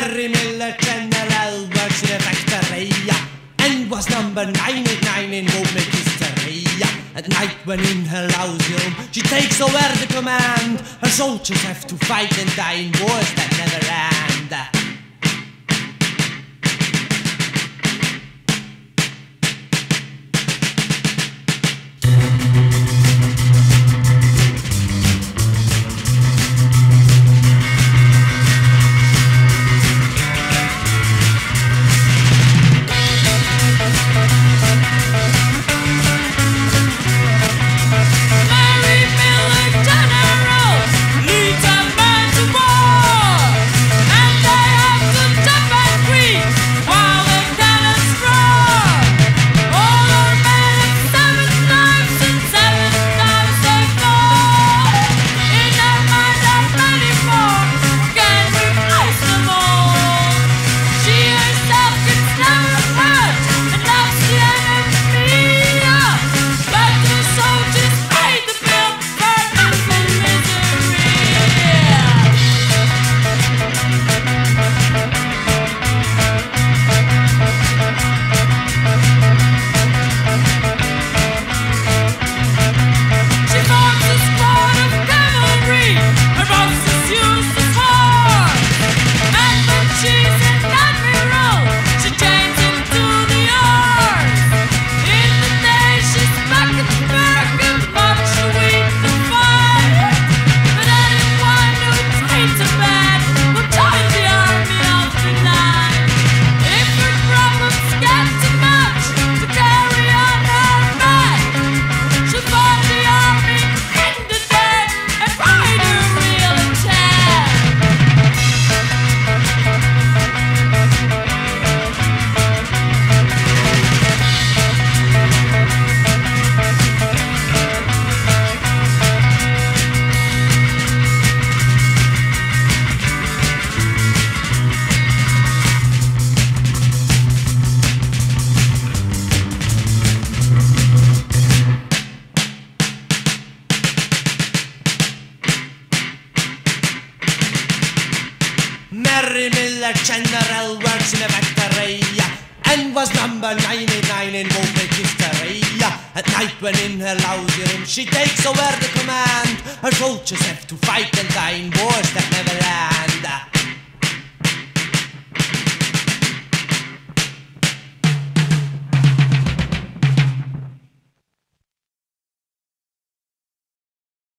Mary Miller General works in a factory and was number 989 in movement history. At night when in her lousy room she takes over the command, her soldiers have to fight and die in wars that never end. Mary Miller General works in a factory and was number 99 in movement history. At night when in her lousy room she takes over the command, her soldiers have to fight and die in wars that never end.